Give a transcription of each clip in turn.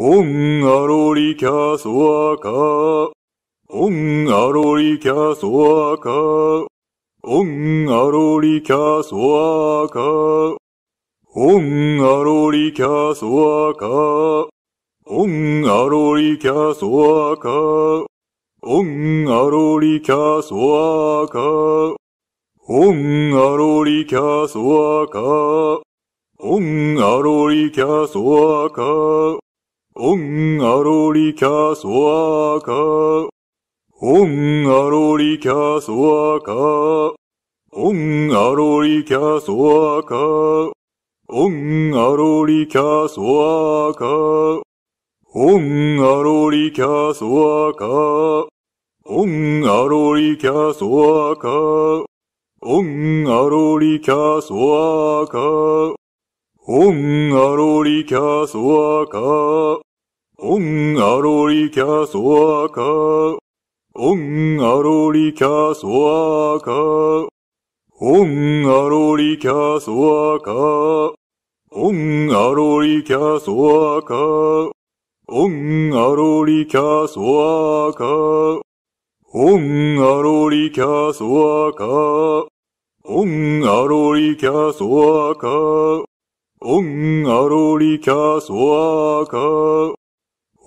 Om Arorikya Sowaka. Om Arorikya Sowaka. Om Arorikya Sowaka. Om Arorikya Sowaka. Om Arorikya Sowaka. Om Arorikya Sowaka. Om Arorikya Sowaka. Om Arorikya Sowaka. Om Arorikya Sowaka. Om Arorikya Sowaka. Om Arorikya Sowaka. Om Arorikya Sowaka. Om Arorikya Sowaka. Om Arorikya Sowaka. Om Arorikya Sowaka. Om Arorikya Sowaka. Om Arorikya Sowaka. Om Arorikya Sowaka. Om Arorikya Sowaka. Om Arorikya Sowaka. Om Arorikya Sowaka. Om Arorikya Sowaka. Om Arorikya Sowaka. Om Arorikya Sowaka.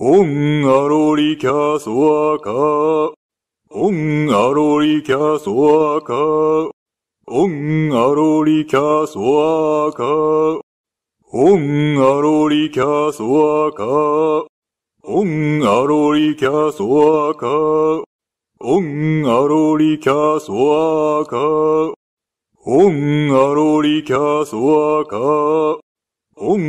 Om Arorikya Sowaka. Om Arorikya Sowaka. Om Arorikya Sowaka. Om Arorikya Sowaka. Om Arorikya Sowaka. Om Arorikya Sowaka. Om Arorikya Sowaka. Om Arorikya Sowaka. Om Arorikya Sowaka. Om Arorikya Sowaka. Om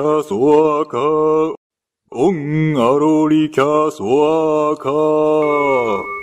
Arorikya Sowaka. Om Arorikya Sowaka.